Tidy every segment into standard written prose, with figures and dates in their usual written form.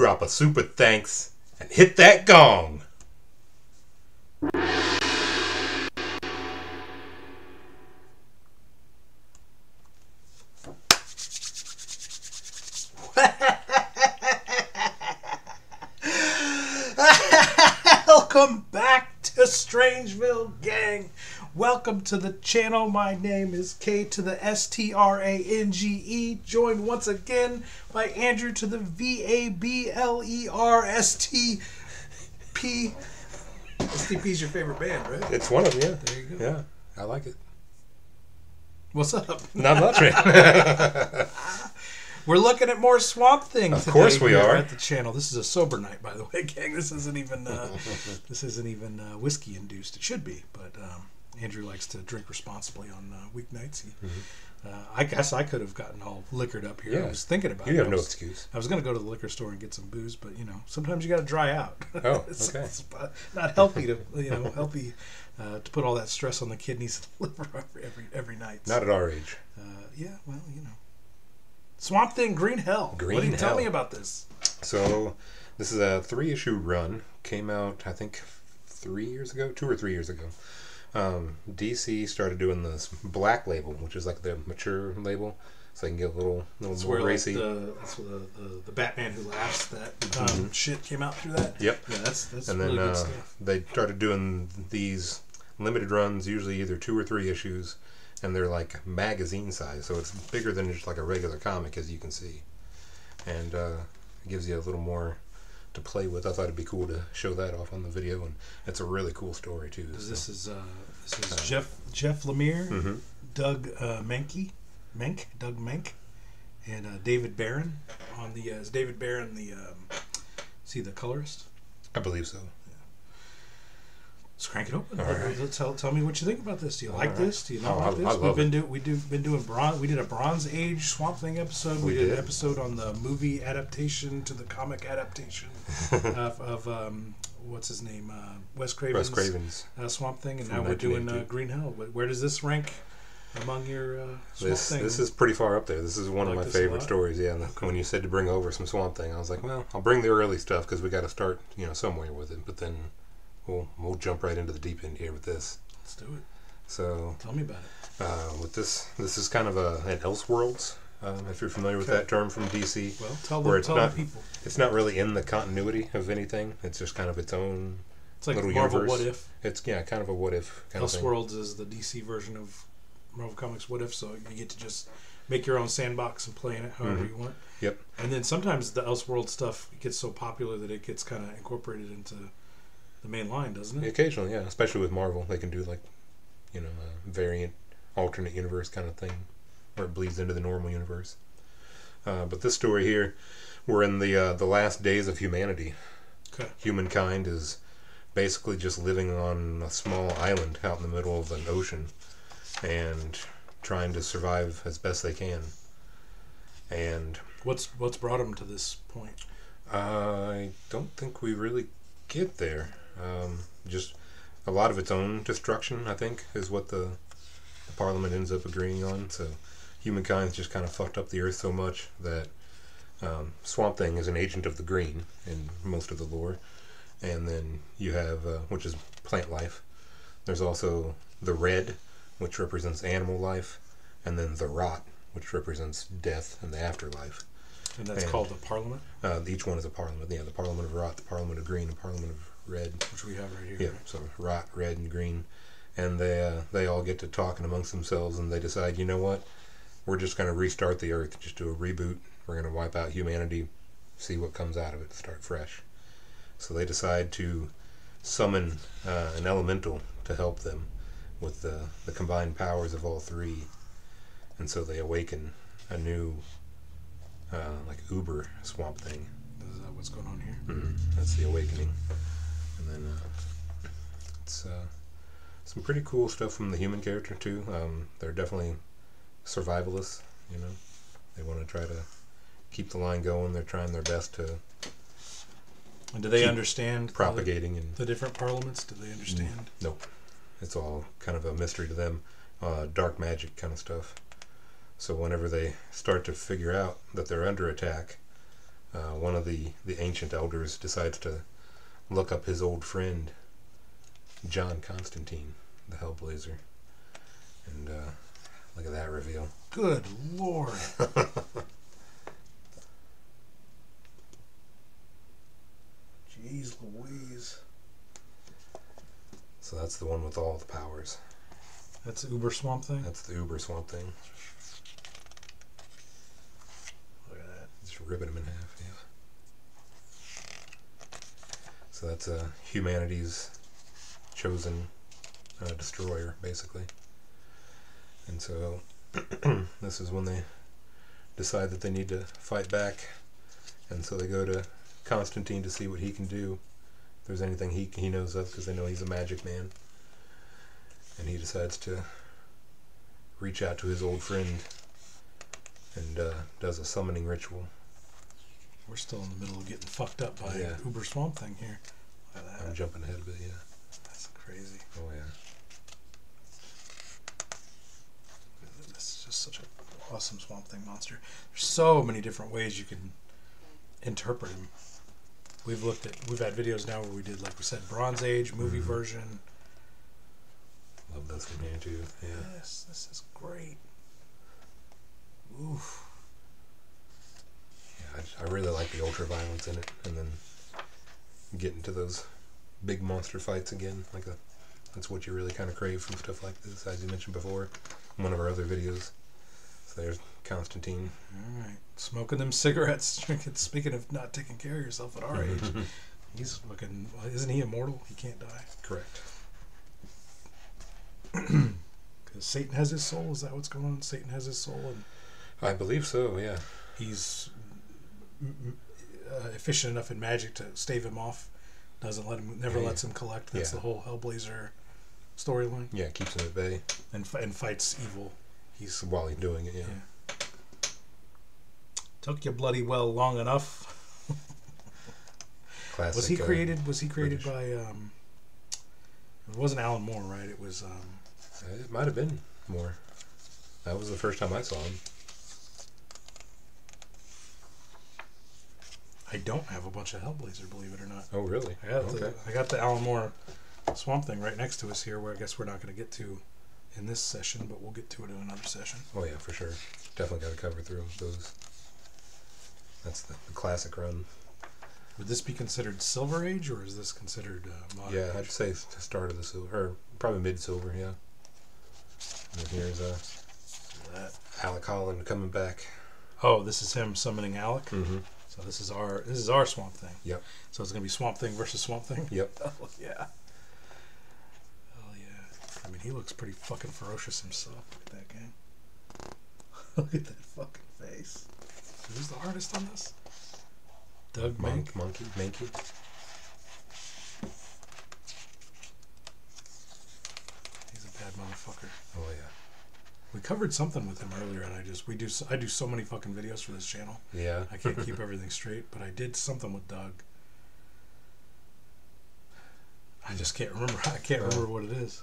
drop a super thanks, and hit that gong. Welcome back to Strangeville, gang. Welcome to the channel. My name is K to the S-T-R-A-N-G-E, joined once again by Andrew to the V-A-B-L-E-R-S-T-P. STP's your favorite band, right? It's one of them, yeah. There you go. Yeah, I like it. What's up? Not much, man. We're looking at more Swamp Thing today. Of course we are. At the channel. This is a sober night, by the way, gang. This isn't even whiskey induced. It should be, but Andrew likes to drink responsibly on weeknights. He, I guess I could have gotten all liquored up here. Yeah. I was thinking about it. You have no excuse. I was going to go to the liquor store and get some booze, but you know, sometimes you got to dry out. Oh, it's, okay. It's not healthy to to put all that stress on the kidneys and liver every night. So, not at our age. Yeah, well, you know. Swamp Thing, Green Hell. What can you tell me about this? So, this is a 3-issue run. Came out, I think, 3 years ago? 2 or 3 years ago. DC started doing this black label, which is like the mature label, so they can get a little more racy. Like the Batman Who Laughs, that shit came out through that. Yep. Yeah, that's and really then good stuff. They started doing these limited runs, usually either 2 or 3 issues. And they're like magazine size, so it's bigger than just like a regular comic, as you can see. And it gives you a little more to play with. I thought it'd be cool to show that off on the video, and it's a really cool story too. So. This is Jeff Lemire, Doug Menk, and David Barron on the is David Barron the is he the colorist? I believe so. Let's crank it open. Right. Tell me what you think about this. Do you like this? Do you not like this? We did a Bronze Age Swamp Thing episode. We did an episode on the movie adaptation to the comic adaptation of what's his name, Wes Craven's, Swamp Thing, and now we're doing Green Hell. Where does this rank among your Swamp Thing? This is pretty far up there. This is one of my favorite stories. Yeah, and when you said to bring over some Swamp Thing, I was like, well, I'll bring the early stuff because we got to start, you know, somewhere with it. But then. We'll jump right into the deep end here with this. Let's do it. So tell me about it. With this is kind of an Elseworlds. If you're familiar with that term from DC, well, tell the people. It's not really in the continuity of anything. It's just kind of its own. It's like little Marvel universe. What if? It's kind of a what if. Kind Elseworlds is the DC version of Marvel Comics What If, so you get to just make your own sandbox and play in it however you want. Yep. And then sometimes the Elseworld stuff gets so popular that it gets kind of incorporated into the main line, doesn't it? Occasionally, yeah. Especially with Marvel, they can do like, you know, a variant, alternate universe kind of thing, where it bleeds into the normal universe. But this story here, we're in the last days of humanity. Okay. Humankind is basically just living on a small island out in the middle of an ocean, and trying to survive as best they can. And what's brought them to this point? I don't think we really get there. Just a lot of its own destruction, I think, is what the Parliament ends up agreeing on. So humankind's just kind of fucked up the earth so much that Swamp Thing is an agent of the green in most of the lore. And then you have, which is plant life. There's also the red, which represents animal life. And then the rot, which represents death and the afterlife. And that's called the Parliament? Each one is a Parliament. Yeah, the Parliament of Rot, the Parliament of Green, the Parliament of Red. Which we have right here. Yeah, right? So Rot, Red, and Green. And they all get to talking amongst themselves, and they decide, you know what? We're just going to restart the Earth, just do a reboot. We're going to wipe out humanity, see what comes out of it, start fresh. So they decide to summon an elemental to help them with the combined powers of all three. And so they awaken a new... like Uber Swamp Thing. Is that what's going on here? That's the awakening. And then it's some pretty cool stuff from the human character too. They're definitely survivalists, you know. They want to try to keep the line going. They're trying their best to. And do they understand propagating and the different parliaments? Do they understand? No, it's all kind of a mystery to them. Dark magic kind of stuff. So whenever they start to figure out that they're under attack, one of the ancient elders decides to look up his old friend John Constantine, the Hellblazer, and look at that reveal. Good lord. Jeez Louise. So that's the one with all the powers. That's the Uber Swamp Thing? That's the Uber Swamp Thing. Look at that. Just ripping him in half, yeah. So that's humanity's chosen destroyer, basically. And so this is when they decide that they need to fight back. And so they go to Constantine to see what he can do. If there's anything he knows of, because they know he's a magic man. And he decides to reach out to his old friend and does a summoning ritual. We're still in the middle of getting fucked up by the Uber Swamp Thing here. Look at that. I'm jumping ahead a bit, yeah. That's crazy. Oh, yeah. This is just such an awesome Swamp Thing monster. There's so many different ways you can interpret him. We've had videos now where we did, like we said, Bronze Age, movie version. Love this one here too. Yeah. Yes, this is great. Oof. Yeah, I really like the ultra violence in it, and then getting to those big monster fights again. Like that's what you really kind of crave from stuff like this, as you mentioned before, in one of our other videos. So there's Constantine. All right, smoking them cigarettes. Drinking. Speaking of not taking care of yourself at our age, he's looking. Isn't he immortal? He can't die. Correct. Because Satan has his soul, is that what's going on? Satan has his soul, and I believe so. Yeah, he's efficient enough in magic to stave him off. Doesn't let him, never lets him collect. That's the whole Hellblazer storyline. Yeah, keeps him at bay and fights evil. He's while he's doing it. Yeah. Took you bloody well long enough. Classic. Was he created? Was he created British. By? It wasn't Alan Moore, right? It was. It might have been Moore. That was the first time I saw him. I don't have a bunch of Hellblazer, believe it or not. Oh, really? I got the Alan Moore Swamp Thing right next to us here, where I guess we're not going to get to in this session, but we'll get to it in another session. Oh, yeah, for sure. Definitely got to cover through those. That's the classic run. Would this be considered Silver Age, or is this considered modern? Yeah, I'd say the start of the Silver, or probably mid-Silver, yeah. And then here's Alec Holland coming back. Oh, this is him summoning Alec. Mm-hmm. So this is our Swamp Thing. Yep. So it's gonna be Swamp Thing versus Swamp Thing. Yep. Oh yeah. Oh yeah. I mean, he looks pretty fucking ferocious himself. Look at that guy. Look at that fucking face. Who's the artist on this? Doug Mank. Mankey. He's a bad motherfucker. Oh yeah. We covered something with him earlier, and I do so many fucking videos for this channel. Yeah. I can't keep everything straight, but I did something with Doug. I just can't remember. I can't remember what it is.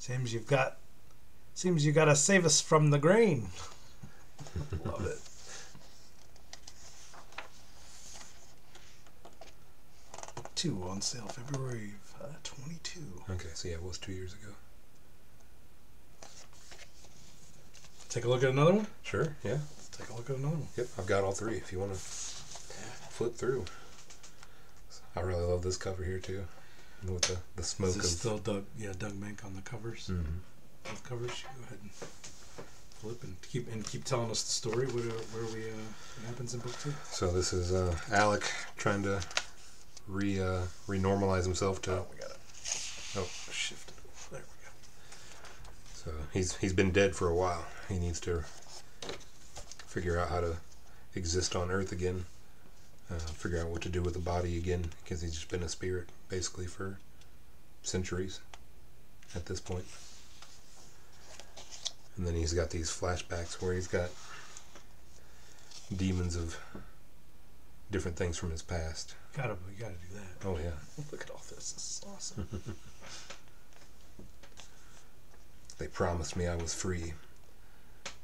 Seems you gotta save us from the grain. Love it. On sale February 22. Okay, so yeah, it was 2 years ago. Take a look at another one? Sure, yeah. Let's take a look at another one. Yep, I've got all three if you want to flip through. I really love this cover here, too. With the smoke. Is this still Doug Mank on the covers? Mm-hmm. Both covers. You go ahead and flip and keep telling us the story. What happens in book two? So this is Alec trying to renormalize himself to. Oh, we got it. Oh, shift. There we go. So he's been dead for a while. He needs to figure out how to exist on Earth again. Figure out what to do with the body again, because he's just been a spirit basically for centuries at this point. And then he's got these flashbacks where he's got demons of different things from his past. We gotta do that. Oh yeah. Look at all this. This is awesome. They promised me I was free.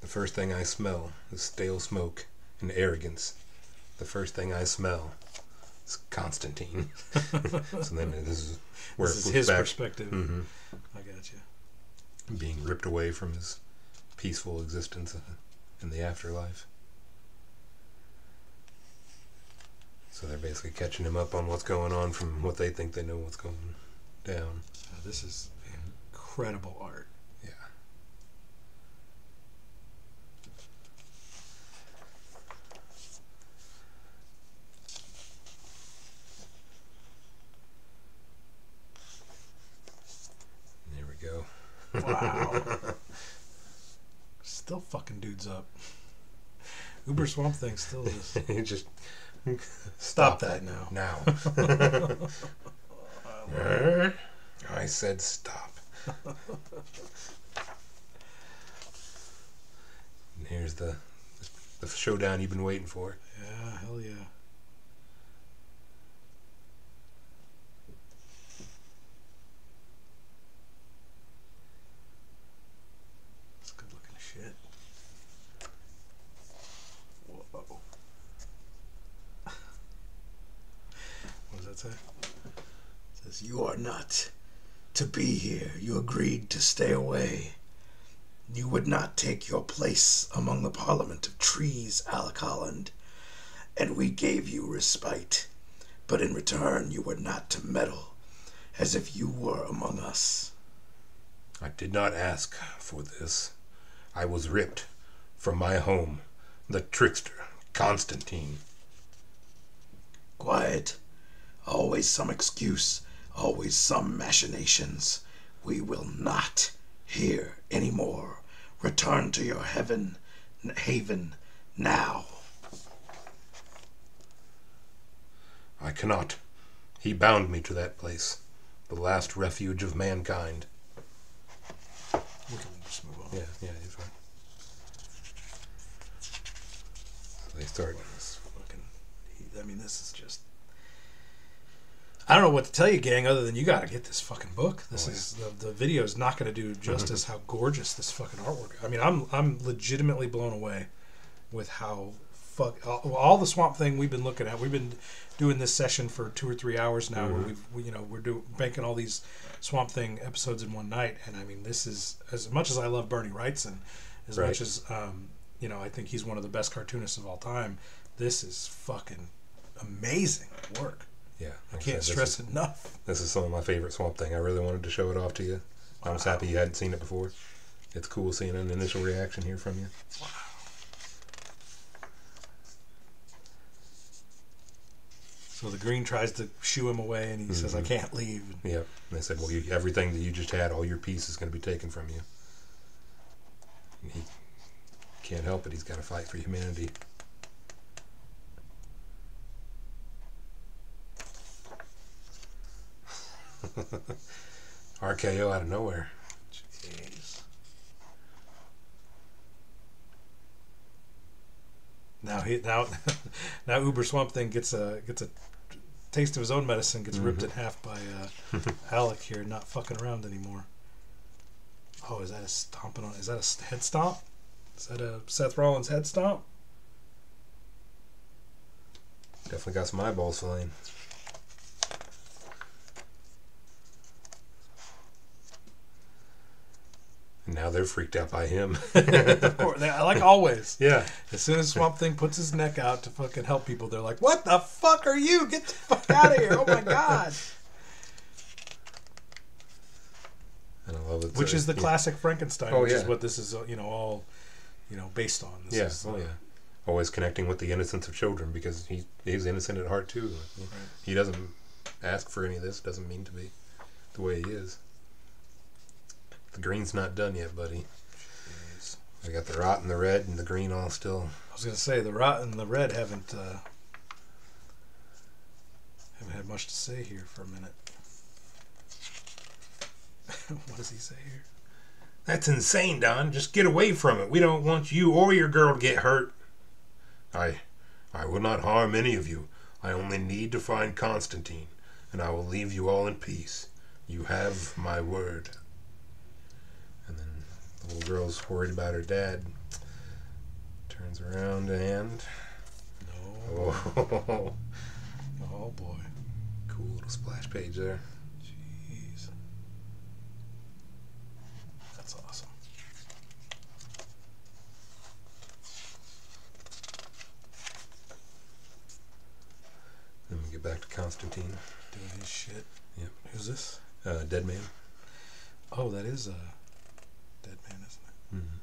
The first thing I smell is stale smoke and arrogance. The first thing I smell is Constantine. So then this is where this is his back. Perspective. Mm-hmm. I got you. Being ripped away from his peaceful existence in the afterlife. So they're basically catching him up on what's going on from what they think they know what's going down. This is incredible art. Yeah. There we go. Wow. Still fucking dudes up. Uber Swamp Thing still is. He just... Stop that now. Now. I said stop. And here's the showdown you've been waiting for. Yeah, hell yeah. That's good looking shit. It says, "You are not to be here. You agreed to stay away. You would not take your place among the parliament of trees, Alec Holland, and we gave you respite. But in return, you were not to meddle, as if you were among us." I did not ask for this. I was ripped from my home. The trickster, Constantine. Quiet. Always some excuse, always some machinations. We will not hear any more. Return to your haven now. I cannot. He bound me to that place, the last refuge of mankind. We can just move on. Yeah, he's right. So they start. This is just. I don't know what to tell you, gang, other than you got to get this fucking book. The video is not going to do justice how gorgeous this fucking artwork. I mean, I'm legitimately blown away with how all the Swamp Thing we've been looking at. We've been doing this session for 2 or 3 hours now. Where we're making all these Swamp Thing episodes in one night, and I mean, this is as much as I love Bernie Wrightson, as much as I think he's one of the best cartoonists of all time. This is fucking amazing work. Yeah, I can't stress enough. This is some of my favorite Swamp Thing. I really wanted to show it off to you. Wow. I was happy you hadn't seen it before. It's cool seeing an initial reaction here from you. Wow. So the Green tries to shoo him away, and he says, "I can't leave." And yeah, and they said, "Well, everything that you just had, all your peace, is going to be taken from you." And he can't help it. He's got to fight for humanity. RKO out of nowhere. Jeez. Now Uber Swamp Thing gets a taste of his own medicine. Gets ripped in half by Alec here, not fucking around anymore. Oh, is that a stomping on? Is that a head stomp? Is that a Seth Rollins head stomp? Definitely got some eyeballs flying. Now they're freaked out by him. Of course, like always. Yeah. As soon as Swamp Thing puts his neck out to fucking help people, they're like, "What the fuck are you? Get the fuck out of here! Oh my god!" And I love it. Which is the classic Frankenstein. Oh, which is what this is, all, based on. This is, always connecting with the innocence of children, because he's innocent at heart too. Right. He doesn't ask for any of this. Doesn't mean to be the way he is. The green's not done yet, buddy. Jeez. I got the rot and the red and the green all still. I was going to say, the rot and the red haven't had much to say here for a minute. What does he say here? "That's insane, Don. Just get away from it. We don't want you or your girl to get hurt." I will not harm any of you. I only need to find Constantine, and I will leave you all in peace. You have my word. Little girl's worried about her dad. Turns around and Oh, oh boy. Cool little splash page there. Jeez. That's awesome. Then we get back to Constantine. Doing his shit. Yep. Who's this? Dead Man. Oh, that is Dead Man, isn't it? Mm-hmm.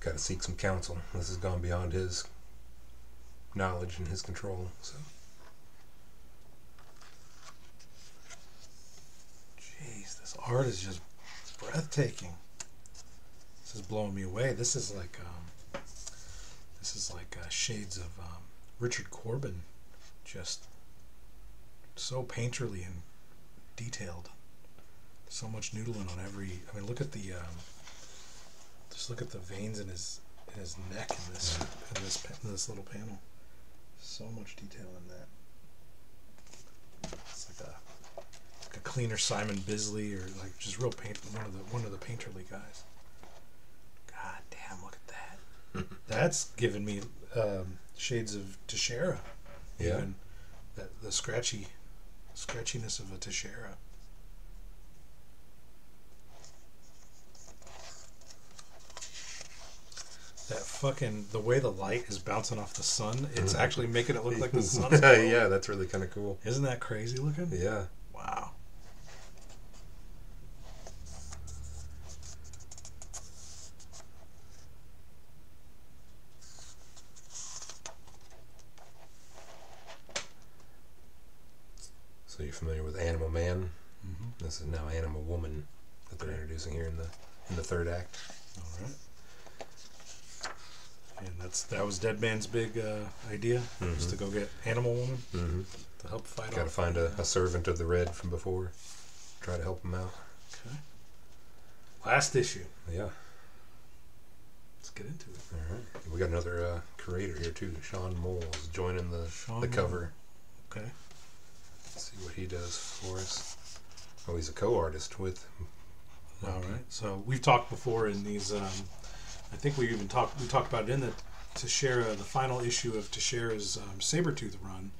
Got to seek some counsel. This has gone beyond his knowledge and his control. So, jeez, this art is just breathtaking. This is blowing me away. This is like shades of Richard Corbin, just so painterly and detailed. So much noodling on every. I mean, look at the. Just look at the veins in his neck in this little panel. So much detail in that. It's like a cleaner Simon Bisley, or like just real paint. One of the painterly guys. God damn! Look at that. That's giving me shades of Teixeira. Yeah. Even the scratchiness of a Teixeira. That fucking, the way the light is bouncing off the sun, it's actually making it look like the sun. Yeah, that's really kind of cool. Isn't that crazy looking? Yeah. Wow. So you're familiar with Animal Man? Mm-hmm. This is now Animal Woman that they're introducing here in the third act. All right. And that was Dead Man's big idea, was to go get Animal Woman to help fight. Got to find a servant of the Red from before, try to help him out. Okay. Last issue. Yeah. Let's get into it. All right. We got another creator here too. Sean Moll is joining the cover. Okay. Let's see what he does for us. Oh, he's a co-artist with. All right. So we've talked before in these. I think we talked about it in the Teixeira, the final issue of Teixeira's Sabretooth run,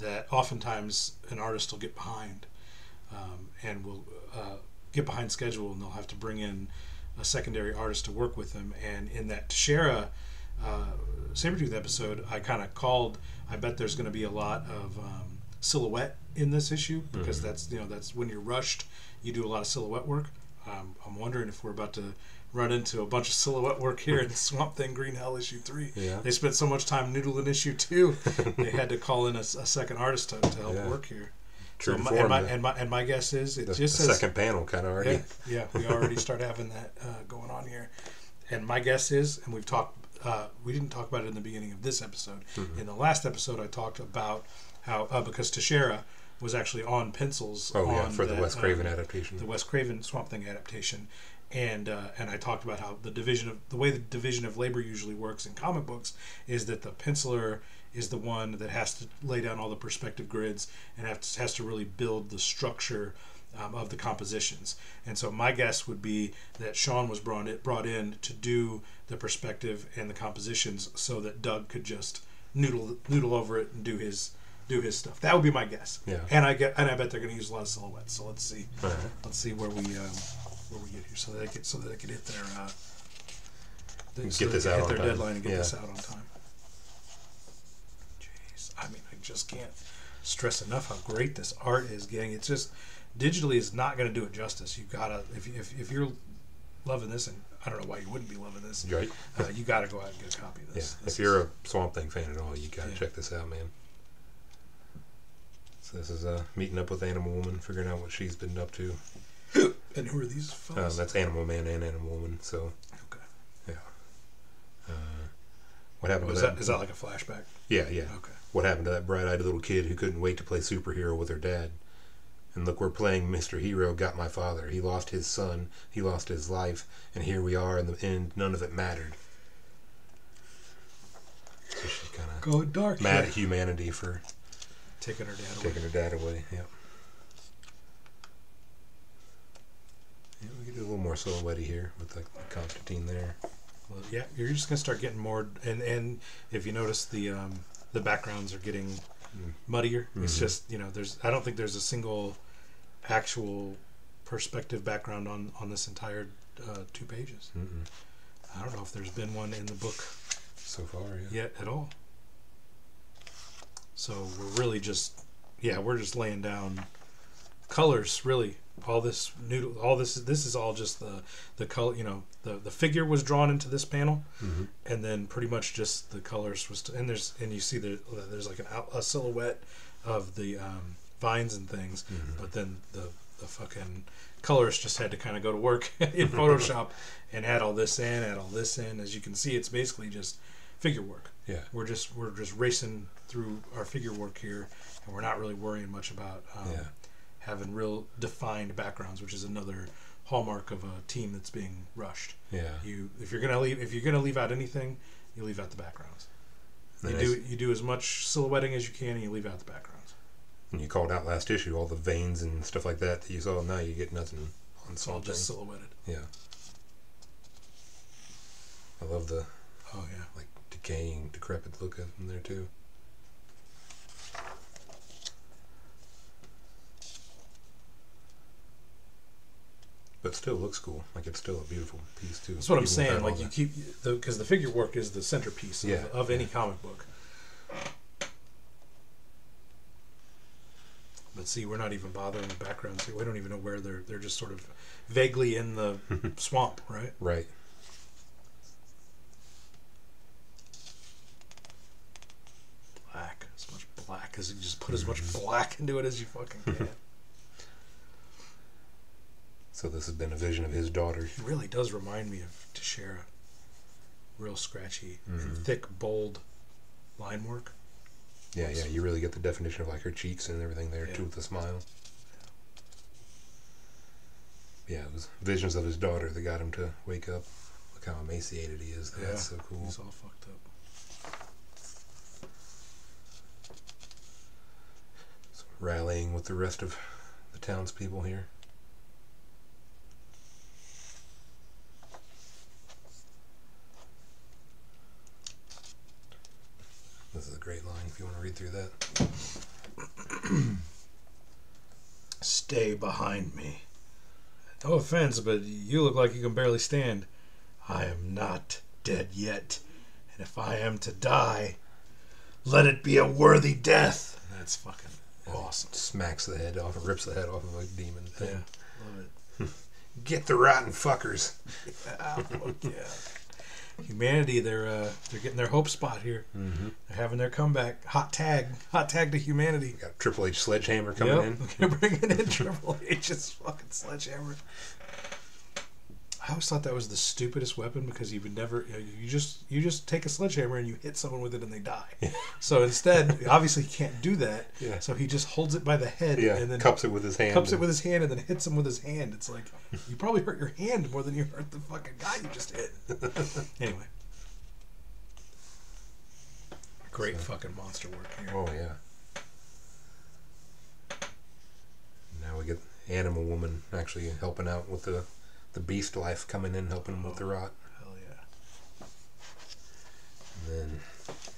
that oftentimes an artist will get behind and will get behind schedule, and they'll have to bring in a secondary artist to work with them. And in that Teixeira Sabretooth episode, I kind of called, I bet there's going to be a lot of silhouette in this issue, because that's when you're rushed, you do a lot of silhouette work. I'm wondering if we're about to run into a bunch of silhouette work here in Swamp Thing Green Hell issue 3. Yeah. They spent so much time noodling issue 2, they had to call in a second artist to help work here. True. So my guess is it just says second panel kind of already. Yeah, we already start having that going on here. And my guess is, and we've talked, we didn't talk about it in the beginning of this episode. In the last episode, I talked about how because Teixeira was actually on pencils. Oh yeah, for the Wes Craven adaptation. The Wes Craven Swamp Thing adaptation. And I talked about how the way the division of labor usually works in comic books is that the penciler is the one that has to lay down all the perspective grids and has to really build the structure of the compositions. And so my guess would be that Sean was brought in to do the perspective and the compositions so that Doug could just noodle over it and do his stuff. That would be my guess. Yeah. And I bet they're going to use a lot of silhouettes. So let's see. All right. Let's see where we get here, so that they could hit their deadline and get this out on time. Jeez, I mean, I just can't stress enough how great this art is getting. It's just digitally is not going to do it justice. You've got to if you're loving this, and I don't know why you wouldn't be loving this. Right. You got to go out and get a copy of this. Yeah. If you're a Swamp Thing fan at all, you got to check this out, man. So this is meeting up with Animal Woman, figuring out what she's been up to. And who are these folks? That's Animal Man and Animal Woman. So, okay, yeah. What happened to that? Is that like a flashback? Yeah, yeah. Okay. What happened to that bright-eyed little kid who couldn't wait to play superhero with her dad? And look, we're playing Mr. Hero Got My Father. He lost his son. He lost his life. And here we are in the end. None of it mattered. So she's kind of going dark. Mad at humanity for taking her dad away. Taking her dad away. Yep. Yeah, we could do a little more silhouette here with like Constantine there. close. Yeah, you're just gonna start getting more, and if you notice the backgrounds are getting muddier. Mm-hmm. It's just, you know, I don't think there's a single actual perspective background on this entire 2 pages. Mm-mm. I don't know if there's been one in the book so far yet at all. So we're really just, yeah, we're just laying down colors, really. This is all just the color, you know, the figure was drawn into this panel, mm-hmm. and then pretty much just the colors was, and you see there's like a silhouette of the vines and things, mm-hmm. but then the fucking colorist just had to kind of go to work in Photoshop and add all this in. As you can see, it's basically just figure work. Yeah, we're just racing through our figure work here, and we're not really worrying much about having real defined backgrounds, which is another hallmark of a team that's being rushed. Yeah, if you're gonna leave out anything, you leave out the backgrounds. And you do as much silhouetting as you can, and you leave out the backgrounds. And you called out last issue all the veins and stuff like that that you saw. Now you get nothing on. It's all just silhouetted. Yeah, I love the like decaying, decrepit look of them there too. But still looks cool. Like, it's still a beautiful piece too. That's what I'm saying. Like, you keep, because the figure work is the centerpiece of any comic book. But see, we're not even bothering the backgrounds. We don't even know where they're just sort of vaguely in the swamp, right? Right. Black, as much black as you just put as much black into it as you fucking can. So this has been a vision of his daughter. It really does remind me of Teixeira. Real scratchy and thick, bold line work. Yeah, yeah. You really get the definition of like her cheeks and everything there too with the smile. Yeah, it was visions of his daughter that got him to wake up. Look how emaciated he is. Yeah. That's so cool. He's all fucked up. So rallying with the rest of the townspeople here. This is a great line if you want to read through that. Stay behind me. No offense, but you look like you can barely stand. I am not dead yet. And if I am to die, let it be a worthy death. That's fucking awesome. Smacks the head off and rips the head off of a demon thing. Yeah, love it. Get the rotten fuckers. Yeah, fuck yeah. Humanity, they're getting their hope spot here. Mm-hmm. They're having their comeback. Hot tag to humanity. We got Triple H sledgehammer coming in. We're bringing in Triple H's fucking sledgehammer. I always thought that was the stupidest weapon because you would never. You just take a sledgehammer and you hit someone with it and they die. Yeah. So instead, obviously, he can't do that. Yeah. So he just holds it by the head and then cups it with his hand. And then hits him with his hand. It's like you probably hurt your hand more than you hurt the fucking guy you just hit. Anyway, great fucking monster work here. Oh yeah. Now we get Animal Woman actually helping out with the beast life coming in, helping him with the rot. Hell yeah. And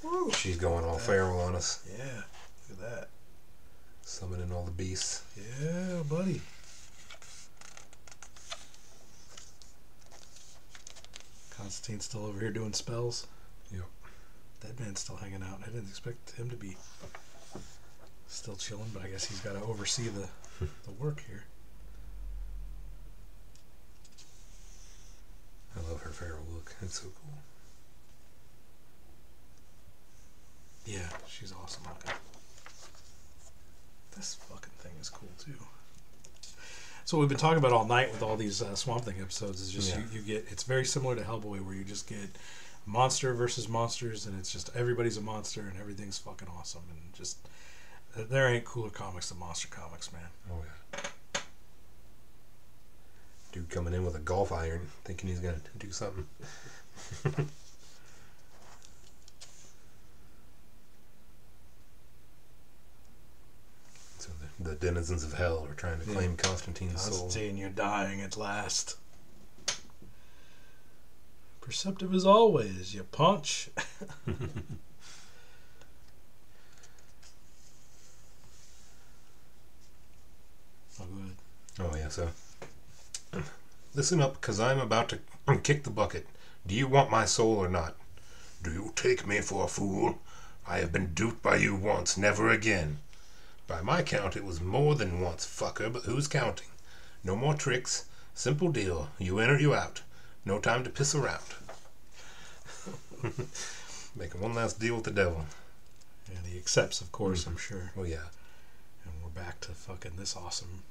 then she's going all feral on us. Yeah, look at that. Summoning all the beasts. Yeah, buddy. Constantine's still over here doing spells. Yep. That man's still hanging out. I didn't expect him to be still chilling, but I guess he's got to oversee the work here. I love her feral look. It's so cool. Yeah, she's awesome. This fucking thing is cool too. So what we've been talking about all night with all these Swamp Thing episodes is just you get. It's very similar to Hellboy, where you just get monster versus monsters, and it's just everybody's a monster and everything's fucking awesome, and just there ain't cooler comics than Monster Comics, man. Oh yeah. Dude coming in with a golf iron, thinking he's gonna do something. So the denizens of hell are trying to claim Constantine's soul. Constantine, you're dying at last. Perceptive as always, you punch. Oh, good. Oh, yeah, so. Listen up, because I'm about to kick the bucket. Do you want my soul or not? Do you take me for a fool? I have been duped by you once, never again. By my count, it was more than once, fucker, but who's counting? No more tricks. Simple deal. You in or you out. No time to piss around. Making one last deal with the devil. And he accepts, of course, I'm sure. Oh, yeah. And we're back to fucking this awesome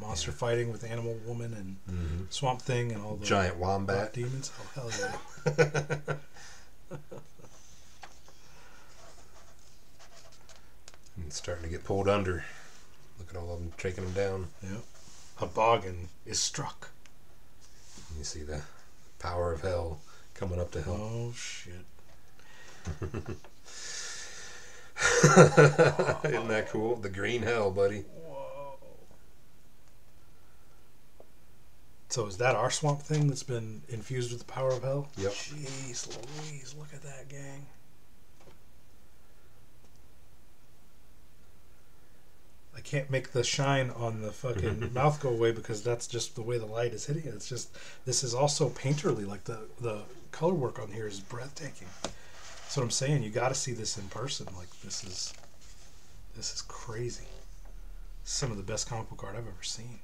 monster fighting with Animal Woman and Swamp Thing and all the giant wombat demons. Oh, hell yeah. And it's starting to get pulled under. Look at all of them taking them down. Yep. Habogan is struck. And you see the power of hell coming up to help. Oh, shit. Isn't that cool? The green hell, buddy. Whoa. So is that our Swamp Thing that's been infused with the power of hell? Yep. Jeez Louise, look at that, gang. I can't make the shine on the fucking mouth go away because that's just the way the light is hitting it. It's just, this is also painterly. Like the color work on here is breathtaking. That's what I'm saying. You got to see this in person. Like this is crazy. Some of the best comic book art I've ever seen.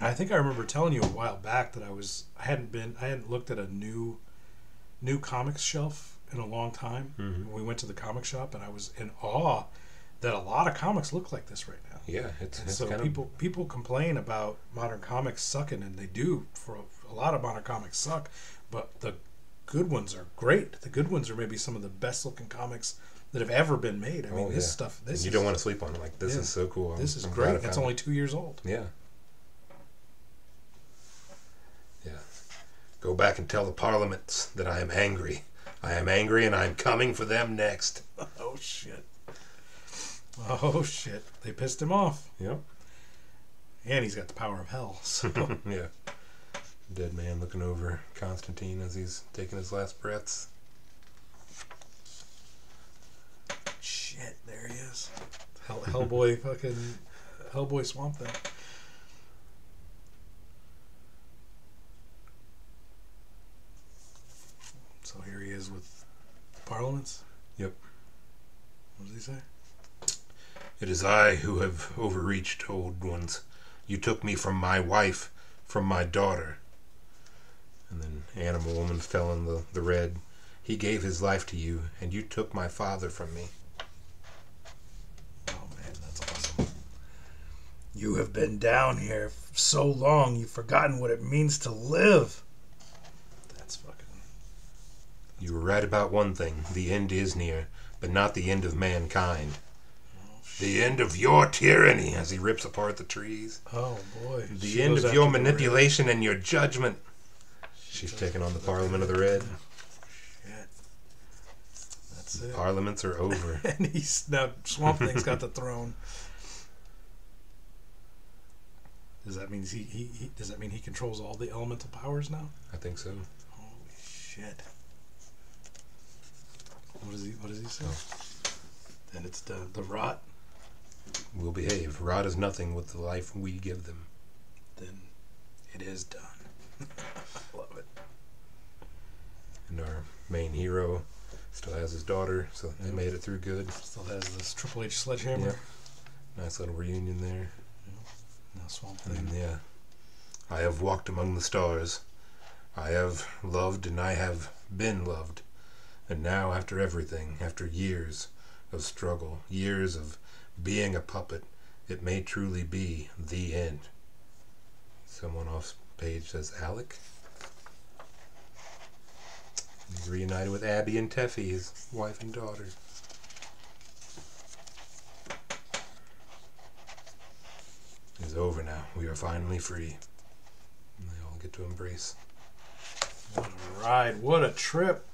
I think I remember telling you a while back that I hadn't looked at a new comics shelf in a long time. Mm-hmm. We went to the comic shop and I was in awe that a lot of comics look like this right now. Yeah, it's so kind people complain about modern comics sucking, and they do. For a lot of modern comics suck, but the good ones are great. The good ones are maybe some of the best looking comics that have ever been made. I mean, this stuff. This you don't want to sleep on. Like this is so cool. This is great. It's only 2 years old. Yeah. Yeah. Go back and tell the parliaments that I am angry. I am angry, and I am coming for them next. Oh shit. Oh shit! They pissed him off. Yep. And he's got the power of hell. So. Yeah. Dead man looking over Constantine as he's taking his last breaths. Shit! There he is. Hellboy, fucking Hellboy Swamp Thing. So here he is with the parliaments. Yep. What does he say? It is I who have overreached, old ones. You took me from my wife, from my daughter. And then Animal Woman fell in the red. He gave his life to you, and you took my father from me. Oh, man, that's awesome. You have been down here so long, you've forgotten what it means to live. That's fucking... You were right about one thing. The end is near, but not the end of mankind. The end of your tyranny, as he rips apart the trees. Oh, boy. The end of your manipulation and your judgment. She's taking on the Parliament of the Red. Shit. That's it. Parliaments are over. And he's now, Swamp Thing's got the throne. Does that mean he controls all the elemental powers now? I think so. Holy shit. What does he say? Then it's the rot. Will behave. Rot is nothing with the life we give them. Then it is done. I love it. And our main hero still has his daughter, so they made it through good. Still has this Triple H sledgehammer. Yep. Nice little reunion there. Yep. No Swamp Thing. And yeah. I have walked among the stars. I have loved and I have been loved. And now after everything, after years of struggle, years of being a puppet, it may truly be the end. Someone off page says Alec. He's reunited with Abby and Teffy, his wife and daughter. It's over now. We are finally free. And they all get to embrace. What a ride. What a trip.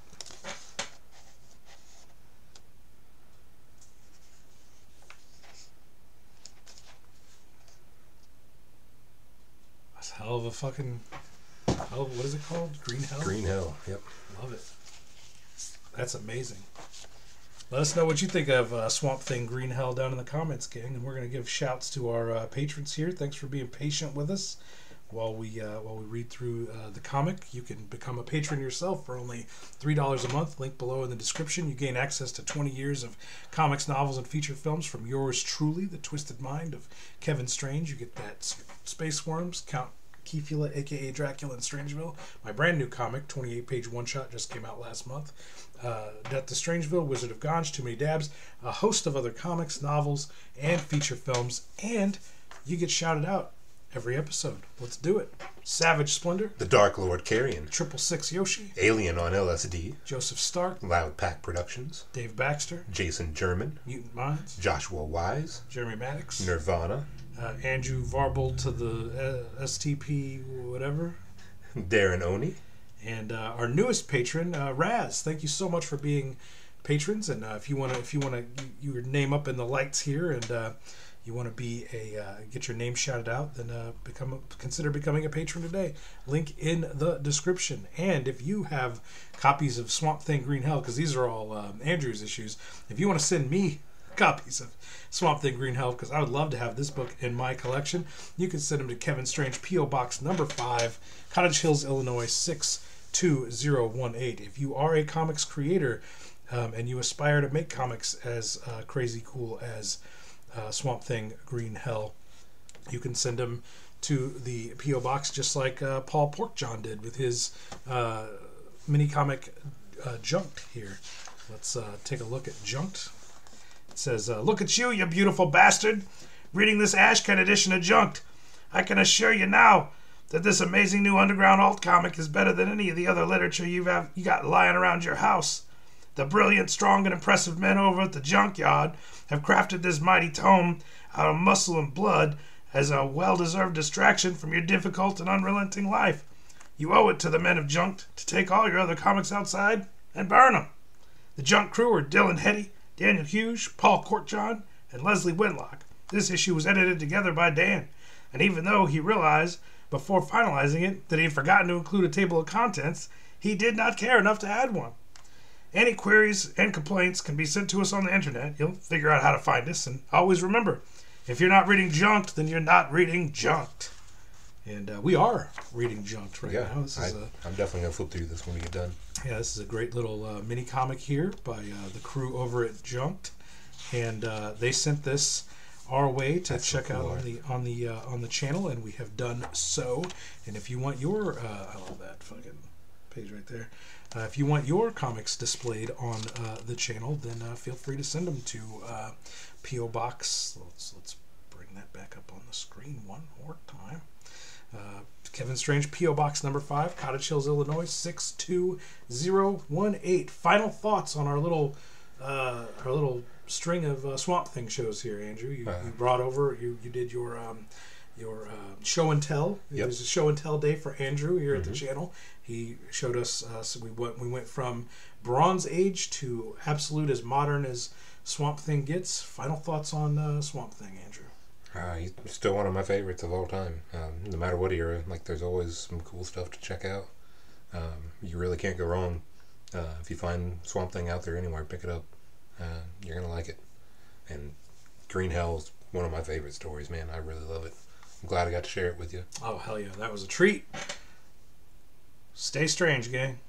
Hell of a fucking Oh, what is it called? Green Hell? Green Hell, yep. Love it. That's amazing. Let us know what you think of Swamp Thing Green Hell down in the comments, gang. And we're going to give shouts to our patrons here. Thanks for being patient with us while we read through the comic. You can become a patron yourself for only $3 a month. Link below in the description. You gain access to 20 years of comics, novels, and feature films from yours truly, the twisted mind of Kevin Strange. You get that Space Worms, Count Kefula, a.k.a. Dracula in Strangeville. My brand new comic, 28-page one-shot, just came out last month. Death to Strangeville, Wizard of Ganj, Too Many Dabs, a host of other comics, novels, and feature films. And you get shouted out every episode. Let's do it. Savage Splendor. The Dark Lord Carrion. 666 Yoshi. Alien on LSD. Joseph Stark. Loud Pack Productions. Dave Baxter. Jason German. Mutant Minds. Joshua Wise. Jeremy Maddox. Nirvana. Andrew Varble to the STP whatever. Darren Oney. And our newest patron, Raz. Thank you so much for being patrons. And if you wanna your name up in the lights here, and you wanna be a get your name shouted out, then consider becoming a patron today. Link in the description. And if you have copies of Swamp Thing Green Hell, because these are all Andrew's issues, if you want to send me copies of Swamp Thing Green Hell, because I would love to have this book in my collection, you can send them to Kevin Strange, P.O. Box number 5, Cottage Hills, Illinois 62018. If you are a comics creator and you aspire to make comics as crazy cool as Swamp Thing Green Hell, you can send them to the P.O. Box, just like Paul Porkjohn did with his mini comic Junked here. Let's take a look at Junked. It says, look at you, you beautiful bastard, reading this Ashcan edition of Junked. I can assure you now that this amazing new underground alt comic is better than any of the other literature you got lying around your house. The brilliant, strong, and impressive men over at the Junkyard have crafted this mighty tome out of muscle and blood as a well-deserved distraction from your difficult and unrelenting life. You owe it to the men of Junked to take all your other comics outside and burn them. The Junked crew are Dylan Hetty, Daniel Hughes, Paul Porkjohn, and Leslie Winlock. This issue was edited together by Dan, and even though he realized before finalizing it that he had forgotten to include a table of contents, he did not care enough to add one. Any queries and complaints can be sent to us on the internet. You'll figure out how to find us, and always remember, if you're not reading Junked, then you're not reading Junked. And we are reading Junked right now. This is I'm definitely going to flip through this when we get done. Yeah, this is a great little mini-comic here by the crew over at Junked. And they sent this our way to check out on the channel, and we have done so. And if you want your... I love that fucking page right there. If you want your comics displayed on the channel, then feel free to send them to P.O. Box. Let's bring that back up on the screen one more time. Kevin Strange, P.O. Box number 5, Cottage Hills, Illinois 62018. Final thoughts on our little string of Swamp Thing shows here, Andrew. You brought over. You did your show and tell. Yep. It was a show and tell day for Andrew here at the channel. He showed us. So we went from Bronze Age to absolute as modern as Swamp Thing gets. Final thoughts on Swamp Thing, Andrew. He's still one of my favorites of all time. No matter what era, like, there's always some cool stuff to check out. You really can't go wrong. If you find Swamp Thing out there anywhere, pick it up. You're going to like it. And Green Hell's one of my favorite stories, man. I really love it. I'm glad I got to share it with you. Oh, hell yeah. That was a treat. Stay strange, gang.